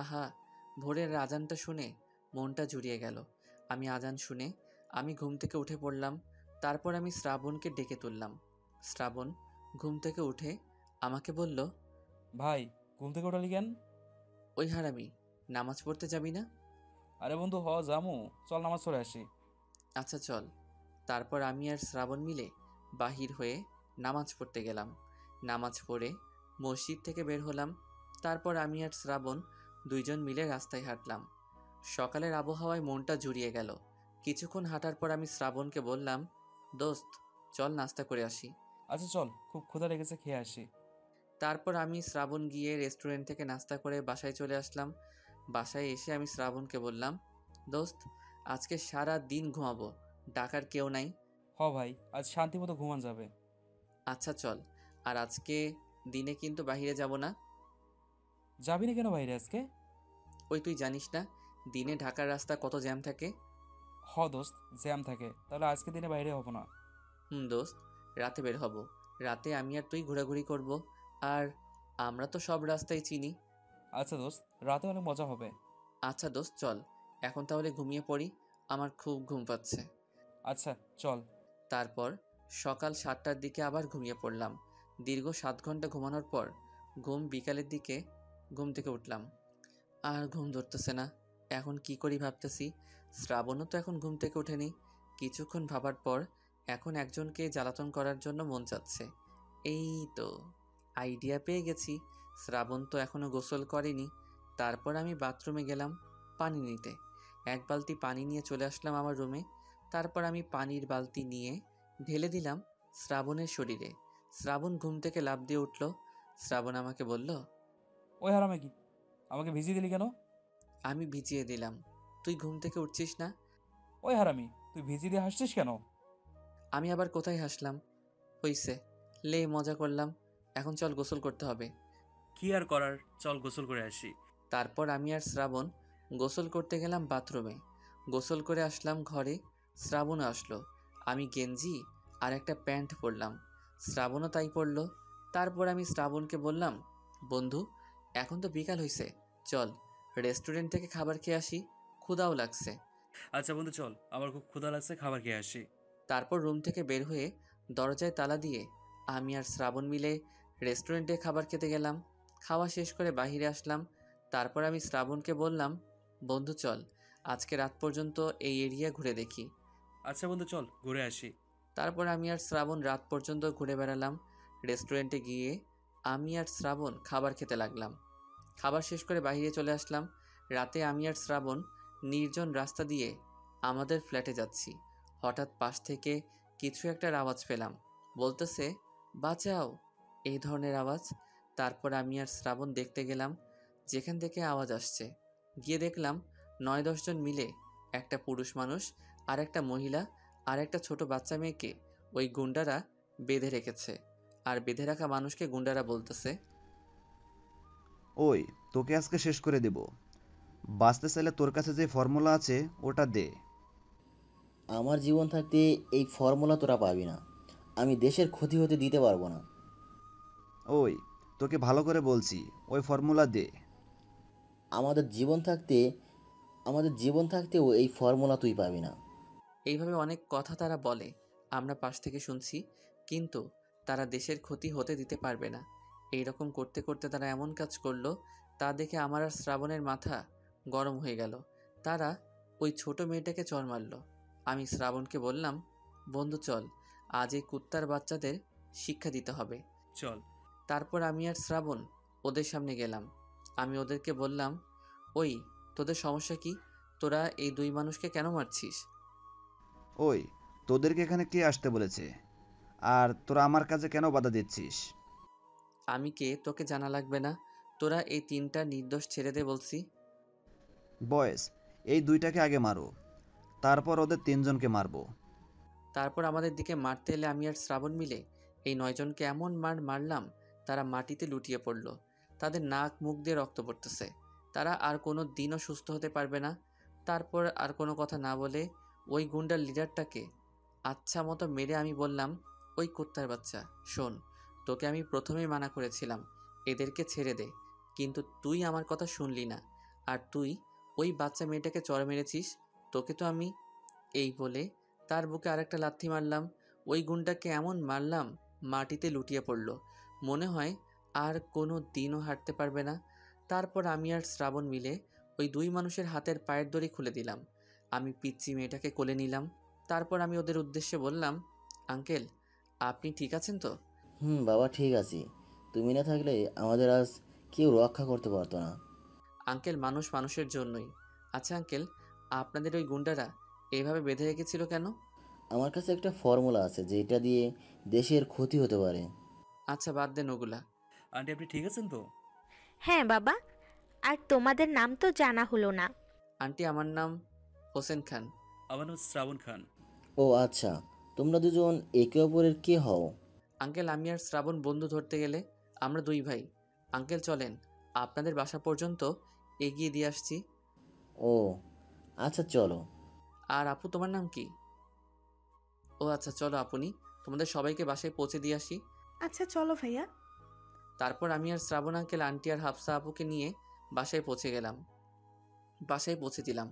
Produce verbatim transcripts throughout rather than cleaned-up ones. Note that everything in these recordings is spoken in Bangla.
আহা, ভোরের আজানটা শুনে মনটা জুড়িয়ে গেল। আমি আজান শুনে আমি ঘুম থেকে উঠে পড়লাম। তারপর আমি শ্রাবণকে ডেকে তুললাম। শ্রাবণ ঘুম থেকে উঠে আমাকে বলল, ভাই ঘুম থেকে উঠালি কেন? ওই হারামি, নামাজ পড়তে যাবি না? আরে বন্ধু হ যামু, চল নামাজ পড়ে আসি। আচ্ছা চল। তারপর আমি আর শ্রাবণ মিলে বাহির হয়ে নামাজ পড়তে গেলাম। নামাজ পড়ে মসজিদ থেকে বের হলাম। তারপর আমি আর শ্রাবণ দুইজন মিলে রাস্তায় হাঁটলাম। সকালের আবহাওয়ায় মনটা জুড়িয়ে গেল। কিছুক্ষণ হাঁটার পর আমি শ্রাবণকে বললাম, দোস্ত চল নাস্তা করে আসি। আচ্ছা চল, খুব ক্ষুধা লেগেছে, খেয়ে আসি। তারপর আমি শ্রাবণ গিয়ে রেস্টুরেন্ট থেকে নাস্তা করে বাসায় চলে আসলাম। বাসায় এসে আমি শ্রাবণকে বললাম, দোস্ত আজকে সারা দিন ঘুমাবো, ডাকার কেউ নাই? হ ভাই, আজ শান্তি মতো ঘুমান যাবে। আচ্ছা চল। আর আজকে দিনে কিন্তু বাইরে যাব না। যাবি না কেন বাইরে আজকে? ওই তুই জানিস না দিনে ঢাকার রাস্তা কত জ্যাম থাকে। হ দোস্ত জ্যাম থাকে, তাহলে আজকে দিনে বাইরে হব না। হুম দোস্ত, রাতে বের হব। রাতে আমি আর তুই ঘোরাঘুরি করব, আর আমরা তো সব রাস্তাই চিনি। আচ্ছা দোস্ত, রাতে অনেক মজা হবে। আচ্ছা দোস্ত চল, এখন তাহলে ঘুমিয়ে পড়ি, আমার খুব ঘুম পাচ্ছে। আচ্ছা চল। তারপর সকাল সাতটার দিকে আবার ঘুমিয়ে পড়লাম। দীর্ঘ সাত ঘন্টা ঘুমানোর পর ঘুম বিকালের দিকে ঘুম থেকে উঠলাম। আর ঘুম ধরতেছে না, এখন কি করি ভাবতেছি। শ্রাবণও তো এখন ঘুম থেকে ওঠেনি। কিছুক্ষণ ভাবার পর এখন একজনকে জ্বালাতন করার জন্য মন চাচ্ছে। এই তো আইডিয়া পেয়ে গেছি। শ্রাবণ তো এখনও গোসল করেনি। তারপর আমি বাথরুমে গেলাম পানি নিতে। এক বালতি পানি নিয়ে চলে আসলাম আমার রুমে। তারপর আমি পানির বালতি নিয়ে ঢেলে দিলাম শ্রাবণের শরীরে। শ্রাবণ ঘুম থেকে লাফ দিয়ে উঠল। শ্রাবণ আমাকে বলল, ওই হারামে কি আমাকে ভিজিয়ে দিলি কেন? আমি ভিজিয়ে দিলাম, তুই ঘুম থেকে উঠছিস না। ওই হারামি, তুই ভিজিয়ে দিয়ে হাসছিস কেন? আমি আবার কোথায় হাসলাম? হইছে, লে মজা করলাম। এখন চল গোসল করতে হবে। কি আর করার, চল গোসল করে আসি। তারপর আমি আর শ্রাবণ গোসল করতে গেলাম বাথরুমে। গোসল করে আসলাম ঘরে। শ্রাবণও আসলো। আমি গেঞ্জি আর একটা প্যান্ট পরলাম, শ্রাবণও তাই পরল। তারপর আমি শ্রাবণকে বললাম, বন্ধু এখন তো বিকাল হয়েছে, চল রেস্টুরেন্ট থেকে খাবার খেয়ে আসি, ক্ষুধাও লাগছে। আচ্ছা বন্ধু চল, আমার খুব ক্ষুধা লাগছে, খাবার খেয়ে আসি। তারপর রুম থেকে বের হয়ে দরজায় তালা দিয়ে আমি আর শ্রাবণ মিলে রেস্টুরেন্টে খাবার খেতে গেলাম। খাওয়া শেষ করে বাইরে আসলাম। তারপর আমি শ্রাবণকে বললাম, বন্ধু চল আজকে রাত পর্যন্ত এই এরিয়া ঘুরে দেখি। আচ্ছা বন্ধু চল ঘুরে আসি। তারপর আমি আর শ্রাবণ রাত পর্যন্ত ঘুরে বেড়ালাম। রেস্টুরেন্টে গিয়ে আমি আর শ্রাবণ খাবার খেতে লাগলাম। খাবার শেষ করে বাইরে চলে আসলাম। রাতে আমি আর শ্রাবণ নির্জন রাস্তা দিয়ে আমাদের ফ্ল্যাটে যাচ্ছি। হঠাৎ পাশ থেকে কিছু একটা আওয়াজ পেলাম, বলতেছে বাঁচাও, এই ধরনের আওয়াজ। তারপর আমি আর শ্রাবণ দেখতে গেলাম যেখান থেকে আওয়াজ আসছে। গিয়ে দেখলাম নয় দশজন মিলে একটা পুরুষ মানুষ আর একটা মহিলা আর একটা ছোট বাচ্চা মেয়েকে ওই গুন্ডারা বেঁধে রেখেছে। আর বেঁধে রাখা মানুষকে গুন্ডারা বলতেছে, ওই তোকে আজকে শেষ করে দেব, বাঁচতে চাইলে তোর কাছে যে ফর্মুলা আছে ওটা দে। আমার জীবন থাকতে এই ফর্মুলা তোরা পাবি না, আমি দেশের ক্ষতি হতে দিতে পারবো না। ওই তোকে ভালো করে বলছি, ওই ফর্মুলা দে। আমাদের জীবন থাকতে আমাদের জীবন থাকতেও এই ফর্মুলা তুই পাবি না। এইভাবে অনেক কথা তারা বলে, আমরা পাশ থেকে শুনছি, কিন্তু তারা দেশের ক্ষতি হতে দিতে পারবে না। এই রকম করতে করতে তারা এমন কাজ করলো, তা দেখে আমার আর শ্রাবণের মাথা গরম হয়ে গেল। তারা ওই ছোট মেয়েটাকে চড় মারল। আমি শ্রাবণকে বললাম, বন্ধু চল আজ এই কুত্তার বাচ্চাদের শিক্ষা দিতে হবে, চল। তারপর আমি আর শ্রাবণ ওদের সামনে গেলাম। আমি ওদেরকে বললাম, ওই তোদের সমস্যা কি? তোরা এই দুই মানুষকে কেন মারছিস? ওই তোদেরকে এখানে কে আসতে বলেছে? আর তোরা আমার কাজে কেন বাধা দিচ্ছিস? আমি কে তোকে জানা লাগবে না, তোরা এই তিনটা নির্দোষ ছেড়ে দে বলছি। বয়েস, এই দুইটাকে আগে মারো, তারপর ওদের তিনজনকে মারবো। তারপর আমাদের দিকে মারতে এলে আমি আর শ্রাবণ মিলে এই নয়জনকে এমন মার মারলাম তারা মাটিতে লুটিয়ে পড়ল। তাদের নাক মুখ দিয়ে রক্ত পড়তেছে। তারা আর কোনো দিনও সুস্থ হতে পারবে না। তারপর আর কোনো কথা না বলে ওই গুন্ডার লিডারটাকে আচ্ছা মতো মেরে আমি বললাম, ওই কুত্তার বাচ্চা শোন, তোকে আমি প্রথমেই মানা করেছিলাম এদেরকে ছেড়ে দে, কিন্তু তুই আমার কথা শুনলি না। और तु ओई बाच्चा मेयेटाके चड़ मेरेछिस तोके तो आमी एई बोले तार बुके आरेकटा लाथी मारलाम। ओई गुंडाके एमन मारलाम माटिते लुटिये पड़लो, मने हय आर कोनो दिनो हाटते पारबे ना। तारपर आमी आर श्रावण मिले ओई दुई मानुषेर हातेर पायेर दड़ी खुले दिलाम। आमी पिच्ची मेयेटाके कोले निलाम। तारपर आमी ओदेर उद्देश्ये बोललाम, आंकेल आपनी ठीक आछेन तो? हुम बाबा ठीक आछि, तुमि ना थाकले आमादेर आज केउ रक्षा करते पारतो ना। आंकेल मानुष मानुषेर जोन्नोई। अच्छा आंकेल आपनादेर ओई गुंडारा एइभावे बेधे रेखेछिलो केन? आमार काछे एकटा फर्मुला आछे जेटा दिये देशेर क्षति होते पारे। अच्छा बाद देन ओगुला। आंटी आपनि ठीक आछेन तो? हाँ बाबा। आर तोमादेर नाम तो जाना हलो ना। आंटी आमार नाम हुसैन खान। आमार नाम श्रावण खान। ओ अच्छा, तोमरा दुजोन एके अपरेर के हओ? आंकेल आमि आर श्रावण बंधु धरते गेले आमरा दुई भाई। आंकेल चलें आपनादेर बासा पर्यन्त एगिये दिये आसछि। ओ अच्छा चलो। और आपू तुम्हार नाम कि? ओ अच्छा चलो अपनी तुम्हारे सबाई के बसाय पहुँचे दिए आसि। अच्छा चलो भैया। तारपर आमी आर श्रावण आंकेल आंटी और हाफसा आपू के निये बसाय पहुँचे गेलाम। बसाय पहुँचे दिलाम।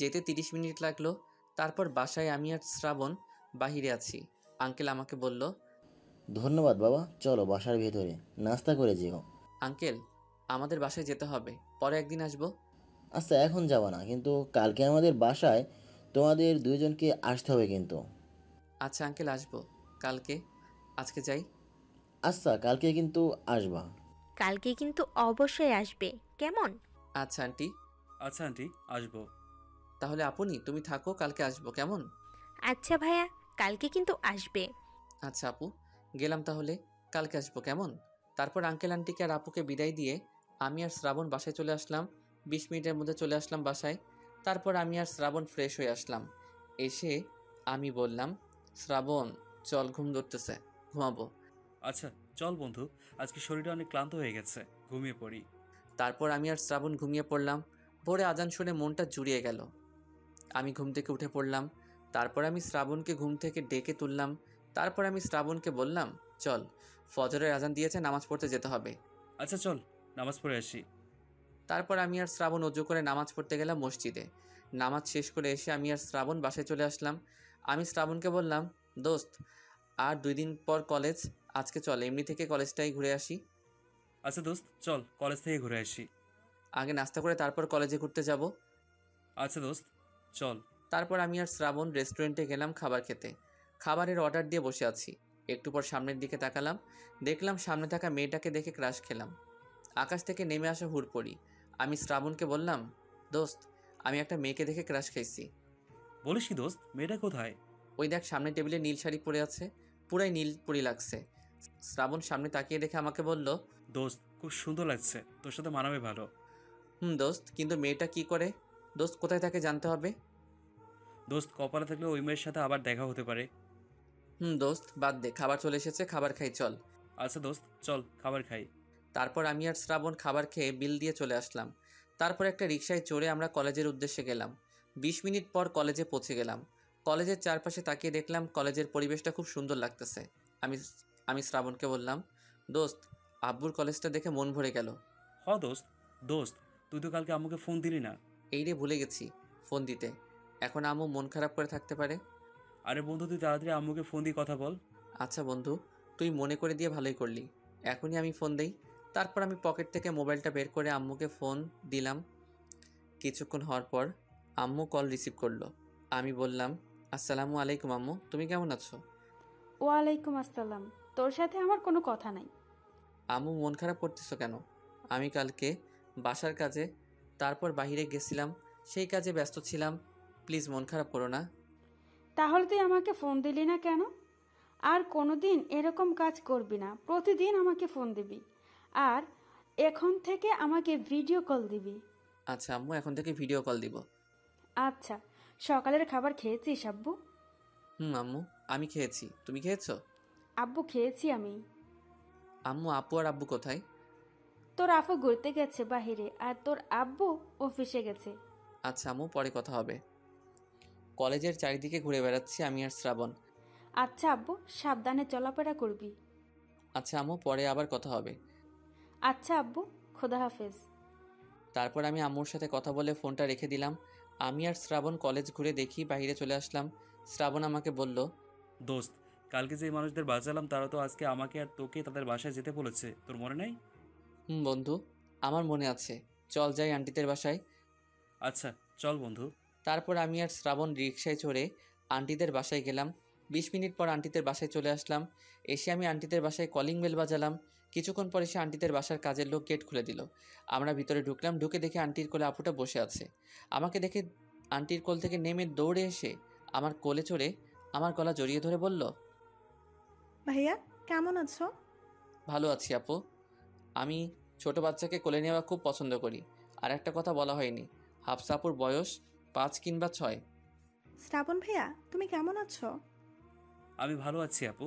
जेते तीस मिनट लागलो। तारपर बसाय आमी आर श्रावण बाहिरे आछि। आंकेल आमाके बोललो, धन्यवाद बाबा, चलो बसार भेतरे नास्ता करे जेओ। आंकेल आमादेर बसाय जेते होबे, परे एकदिन आसबो। अच्छा एखन जाबा ना, किन्तु कालके आमादेर बसाय तुम्हारे दुजन के आसते होबे किन्तु। अच्छा आंकेल आसबो कालके, आजके जाई। अच्छा कालके किन्तु आसबा। कालके किन्तु अवश्यई आसबे केमन? अच्छा आंटी। अच्छा आंटी आसबो। ताहले आपनी तुमी थाको, कालके आसबो केमन? अच्छा भैया कालके किन्तु आसबे। अच्छा आपू गेलाम, ताहले कालके आसबो केमन? तारपर आंकेल आंटी के आर आपूके बिदाय दिये आमी आर श्रावण बासाय चले आसलाम। बीस मिनिटेर मধ্যে चले आसलाम बासाय। तारपर आमी आर श्रावण फ्रेश हो आसलाम। एसे आमी बोललाम, श्रावण चल घुम धरतेछे घुमाबो। अच्छा चल बंधु, आज के शरीर अनेक क्लान्त हो गेछे, घुमिये पड़ी। तारपर आमी आर श्रावण घुमिये पड़लाम। भोरे आजान शुने मनटा जुड़िये गेल। आमी घुम थेके उठे पड़लाम। तारपर आमी श्रावण के घुम थेके डेके तुललाम। तारपर आमी श्रावण के बोललाम, चल फजरेर आजान दियेछे नामाज पढ़ते जेते होबे। अच्छा चल नामाज पढ़े आसि। तारपर आमी आर श्रावण उजू करे नामाज पढ़ते गेलाम मस्जिदे। नामाज शेष करे एसे आमी आर श्रावण बासाय चले आसलाम। आमी श्रावण के बोललाम, दोस्त आर दुई दिन पर कलेज, आजके चल एमनि थेके कलेजटाई घुरे आसि। अच्छा दोस्त चल कलेज थेके घुरे आसि, आगे नास्ता करे तारपर कलेजे घुरते जाबो। अच्छा दोस्त चल। तारपर आमी आर श्रावण रेस्टुरेंटे गेलाम खाबार खेते। खाबारेर अर्डार दिये बसे आछि। एकटु पर सामनेर दिके ताकालाम, देखलाम सामने थाका मेयेटाके देखे क्राश खेलाम। आकाश थेके नेमे आसा हुड़पड़ी। आमी श्रावण के बोललाम, दोस्त आमी एकटा मेयेके देखे क्राश खाइछि। बोलिस कि दोस्त, मेयेटा कोथाय? ओई देख सामने टेबिले नील शाड़ी पड़े आछे, पुराई नील पुरी लागछे। श्रावण सामने ताकिये देखे आमाके बोललो, दोस्त खूब सुंदर लागछे, तोर साथे मानाबे भालो। हुम दोस्त, किन्तु मेयेटा कि करे? दोस्त कोथाय थाके जानते होबे। दोस्त कपाले थाकले ओई मेयेर साथे आबार देखा होते पारे। हुम दोस्त बाद दे, खाबार चले एसेछे, खाबार खाई चल। अच्छा दोस्त चल खाबार खाई। तारपर आमी आर श्रावण खाबार खेये बिल दिये चले आसलाम। तारपर एकटा रिक्शाय चढ़े आमरा कलेजेर उद्देश्ये गेलाम। बीस मिनिट पर कलेजे पौंछे गेलाम। कलेजेर चारपाशे ताकिये देखलाम कलेजेर परिवेशटा खूब सुंदर लागतेछे। आमी आमी श्रावणके बोललाम, दोस्त आब्बुर कलेजटा देखे मन भरे गेल। ह दोस्त, दोस्त तुई तो कालके आम्मुके फोन दिली ना। एइ रे भुले गेछि फोन दिते, एखन आम्मू मन खाराप करे थाकते पारे। आरे बंधु तुई ताड़ाताड़ि आम्मुके फोन दिये कथा बोल। अच्छा बंधु तुई मने करे दिये भालोई करलि, एखोनी आमी फोन देई। तारपर आमी पकेट थेके मोबाइलटा बेर करे आम्मुके फोन दिलाम। किछुक्षण होवार पर आम्मू कल रिसीव करलो। आमी बोललाम, आसलामु आलैकुम आम्मू, तुमी केमन आछो? वालैकुम आसलाम, तोर साथे आमार कोनो कथा नाई। आम्मू मन खाराप करतेछो केन? आमी कालके बासार काजे तारपर बाहिरे गेছিলাম, সেই কাজে ব্যস্ত ছিলাম, প্লিজ মন খারাপ করো না। তাহলে তুই আমাকে ফোন দিলি না কেন? আর কোনোদিন এরকম কাজ করবি না, প্রতিদিন আমাকে ফোন দিবি। আর এখন থেকে আমাকে ভিডিও কল দিবি। আচ্ছা আম্মু এখন থেকে ভিডিও কল দিব। আচ্ছা সকালের খাবার খেয়েছিস আব্বু? হুম আম্মু আমি খেয়েছি, তুমি খেয়েছো? আব্বু খেয়েছি আমি। আম্মু আপু আর আব্বু কোথায়? তোর আপু ঘুরতে গেছে বাইরে, আর তোর আব্বু অফিসে গেছে। আচ্ছা আম্মু পরে কথা হবে। কলেজের চারিদিকে ঘুরে বেড়াচ্ছি আমি আর শ্রাবণ। আচ্ছা আব্বু সাবধানে চলাফেরা করবি। আচ্ছা আম্মু পরে আবার কথা হবে। अच्छा अब्बू खुदा हाफिज। তারপর আমি আম্মুর সাথে কথা বলে ফোনটা রেখে দিলাম। আমি আর শ্রাবণ কলেজ ঘুরে দেখি বাইরে চলে আসলাম। শ্রাবণ আমাকে বলল, দোস্ত কালকে যে মানুষদের বাঁচালাম তারা তো আজকে আমাকে আর তোকে তাদের বাসায় যেতে বলেছে, তোর মনে নেই? হুম বন্ধু, আমার মনে আছে, চল যাই আন্টিদের বাসায়। আচ্ছা চল বন্ধু। তারপর আমি আর শ্রাবণ রিক্সায় চড়ে আন্টিদের বাসায় গেলাম। বিশ মিনিট পর আন্টিদের বাসায় চলে আসলাম। এসে আমি আন্টিদের বাসায় কলিং বেল বাজালাম। কিছুক্ষণ পরে এসে আন্টিদের বাসার কাজের লোক গেট খুলে দিল। আমরা ভিতরে ঢুকলাম। ঢুকে দেখে আন্টির কোলে আপুটা বসে আছে। আমাকে দেখে আন্টির কোল থেকে নেমে দৌড়ে এসে আমার কোলে চড়ে আমার গলা জড়িয়ে ধরে বলল, ভাইয়া কেমন আছো? ভালো আছি আপু। আমি ছোট বাচ্চাকে কোলে নেওয়া খুব পছন্দ করি। আর একটা কথা বলা হয়নি, হাফসা আপুর বয়স পাঁচ কিংবা ছয়। শ্রাবণ ভাইয়া তুমি কেমন আছো? আমি ভালো আছি আপু।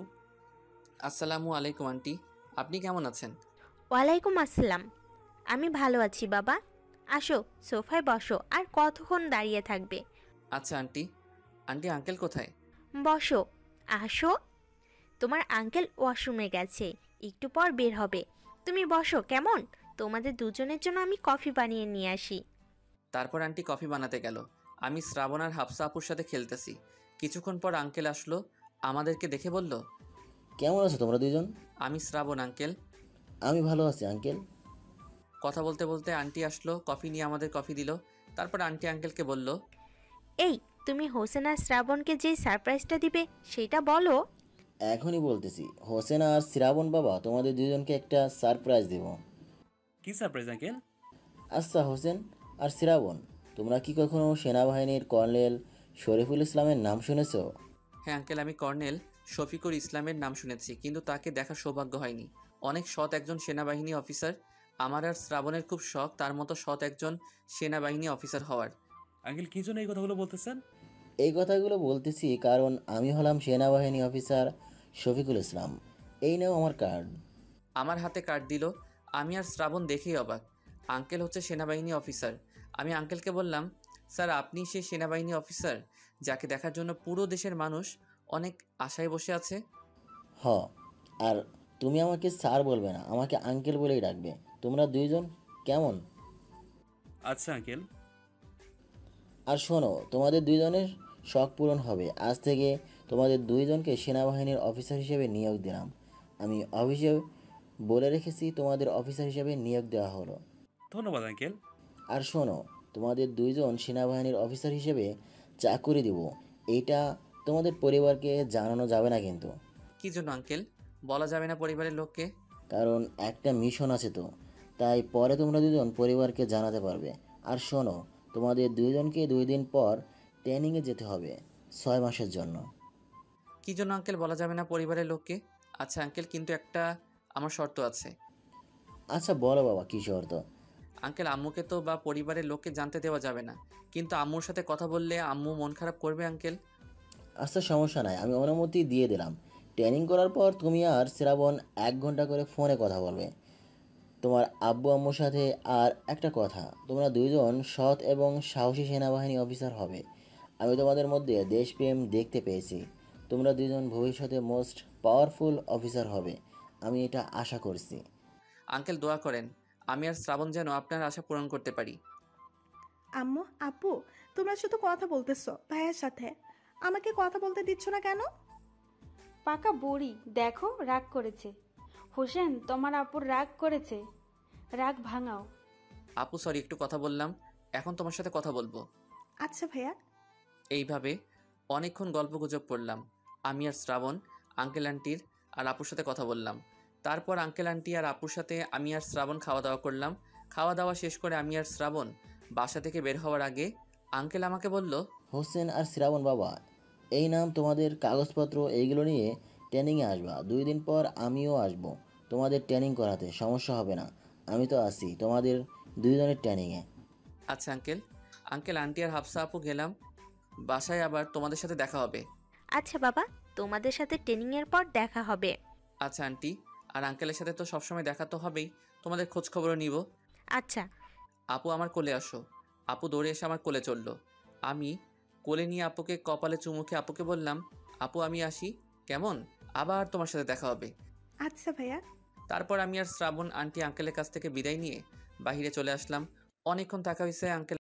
আসসালামু আলাইকুম আন্টি, আপনি কেমন আছেন? ওয়ালাইকুম আসসালাম, আমি ভালো আছি বাবা। আসো সোফায় বসো, আর কতক্ষণ দাঁড়িয়ে থাকবে? আচ্ছা আন্টি। আন্টি আঙ্কেল কোথায়? বসো, আসো। তোমার আঙ্কেল ওয়াশরুমে গেছে, একটু পর বের হবে, তুমি বসো কেমন? তোমাদের দুজনের জন্য আমি কফি বানিয়ে নিয়ে আসি। তারপর আন্টি কফি বানাতে গেল। আমি শ্রাবণ আর হাফসা আপুর সাথে খেলতেছি। কিছুক্ষণ পর আঙ্কেল আসলো। আমাদেরকে দেখে বলল, কেমন আছো তোমরা দুজন? আমি শ্রাবণ, আঙ্কেল। আমি ভালো আছি আঙ্কেল। কথা বলতে বলতে আন্টি আসলো, কফি নিয়ে আমাদের কফি দিল। তারপর আন্টি আঙ্কেলকে বলল, এই তুমি হোসেন আর শ্রাবণকে যে সারপ্রাইজটা দিবে সেটা বলো। এখনই বলতেছি, হোসেন আর শ্রাবণ বাবা তোমাদের দুজনকে একটা সারপ্রাইজ দেব। কি সারপ্রাইজ আঙ্কেল? আচ্ছা হোসেন আর শ্রাবণ, তোমরা কি কখনো সেনাবাহিনীর কর্নেল শরীফুল ইসলামের নাম শুনেছো? হ্যাঁ আঙ্কেল, আমি কর্নেল শফিকুর ইসলামের নাম শুনেছি, কিন্তু তাকে দেখার সৌভাগ্য হয়নি। অনেক সৎ একজন সেনাবাহিনী অফিসার। আমার আর শ্রাবণের খুব শখ তার মতো সৎ একজন সেনাবাহিনী অফিসার হওয়ার। আঙ্কেল কি জন্য এই কথাগুলো বলতেছেন? এই কথাগুলো বলতেছি কারণ আমি হলাম সেনাবাহিনী অফিসার শফিকুল ইসলাম। এই নাও আমার কার্ড। আমার হাতে কার্ড দিল। আমি আর শ্রাবণ দেখেই অবাক, আঙ্কেল হচ্ছে সেনাবাহিনী অফিসার। আমি আঙ্কেলকে বললাম, স্যার আপনি সেই সেনাবাহিনী অফিসার যাকে দেখার জন্য পুরো দেশের মানুষ অনেক আশায় বসে আছে? হ, আর তুমি আমাকে স্যার বলবে না, আমাকে আঙ্কেল বলেই ডাকবে। তোমরা দুইজন কেমন? আচ্ছা আঙ্কেল। আর শোনো, তোমাদের দুইজনের শখ পূরণ হবে। আজ থেকে তোমাদের দুইজনকে সেনাবাহিনীর অফিসার হিসেবে নিয়োগ দিলাম। আমি অফিসে বলে রেখেছি তোমাদের অফিসার হিসেবে নিয়োগ দেওয়া হলো। ধন্যবাদ আঙ্কেল। আর শোনো, তোমাদের দুইজন সেনাবাহিনীর অফিসার হিসেবে চাকরি দিব, এইটা তোমাদের পরিবারকে জানানো যাবে না। কিন্তু কি জন্য আঙ্কেল বলা যাবে না পরিবারের লোককে? কারণ একটা মিশন আছে তো, তাই পরে তোমরা দুজন পরিবারকে জানাতে পারবে। আর শোনো, তোমাদের দুইজনকে দুই দিন পর ট্রেনিংয়ে যেতে হবে ছয় মাসের জন্য। কি জন্য আঙ্কেল বলা যাবে না পরিবারের লোককে? আচ্ছা আঙ্কেল, কিন্তু একটা আমার শর্ত আছে। আচ্ছা বলো বাবা, কী শর্ত? আঙ্কেল আম্মুকে তো বা পরিবারের লোককে জানতে দেওয়া যাবে না, কিন্তু আম্মুর সাথে কথা বললে আম্মু মন খারাপ করবে আঙ্কেল। আচ্ছা সমস্যা নাই, আমি অনুমতি দিয়ে দিলাম। ট্রেনিং করার পর তুমি আর শ্রাবণ এক ঘন্টা করে ফোনে কথা বলবে তোমার আব্বু আম্মুর সাথে। আর একটা কথা, তোমরা দুইজন সৎ এবং সাহসী সেনাবাহিনী অফিসার হবে। আমি তোমাদের মধ্যে দেশপ্রেম দেখতে পেয়েছি। তোমরা দুইজন ভবিষ্যতে মোস্ট পাওয়ারফুল অফিসার হবে, আমি এটা আশা করছি। আঙ্কেল দোয়া করেন আমি আর শ্রাবণ যেন আপনার আশা পূরণ করতে পারি। আম্মু আপু, তোমরা শুধু কথা বলতেছো ভাইয়ের সাথে, আমাকে কথা বলতে দিচ্ছ না কেন? পাকা বুড়ি, দেখো রাগ করেছে। হোসেন তোমার আপুর রাগ করেছে, রাগ ভাঙাও। আপু সরি, একটু কথা বললাম, এখন তোমার সাথে কথা বলবো। আচ্ছা ভাইয়া। এইভাবে অনেকক্ষণ গল্প গুজব করলাম আমি আর শ্রাবণ, আঙ্কেল আন্টির আর আপুর সাথে কথা বললাম। তারপর আঙ্কেল আন্টি আর আপুর সাথে আমি আর শ্রাবণ খাওয়া দাওয়া করলাম। খাওয়া দাওয়া শেষ করে আমি আর শ্রাবণ বাসা থেকে বের হওয়ার আগে আঙ্কেল আমাকে বলল, হোসেন আর শ্রাবণ বাবা এই নাম তোমাদের কাগজপত্র, এইগুলো নিয়ে ট্রেনিংয়ে আসবা। দুই দিন পর আমিও আসবো তোমাদের ট্রেনিং করাতে, সমস্যা হবে না, আমি তো আছি তোমাদের দুইজনের ট্রেনিংয়ে। আচ্ছা আঙ্কেল। আঙ্কেল আন্টি আর হাফসা আপু গেলাম বাসায়, আবার তোমাদের সাথে দেখা হবে। আচ্ছা বাবা, তোমাদের সাথে ট্রেনিংয়ের পর দেখা হবে। আচ্ছা আন্টি আর আঙ্কেলের সাথে তো সবসময় দেখা তো হবেই, তোমাদের খোঁজখবরও নিব। আচ্ছা আপু আমার কোলে আসো। আপু দৌড়ে এসে আমার কোলে চললো। আমি কোলে নিয়ে আপুকে কপালে চুমুকে আপুকে বললাম, আপু আমি আসি কেমন, আবার তোমার সাথে দেখা হবে। আচ্ছা ভাইয়া। তারপর আমি আর শ্রাবণ আন্টি আঙ্কেলের কাছ থেকে বিদায় নিয়ে বাইরে চলে আসলাম। অনেকক্ষণ থাকা হয়েছে আঙ্কেল।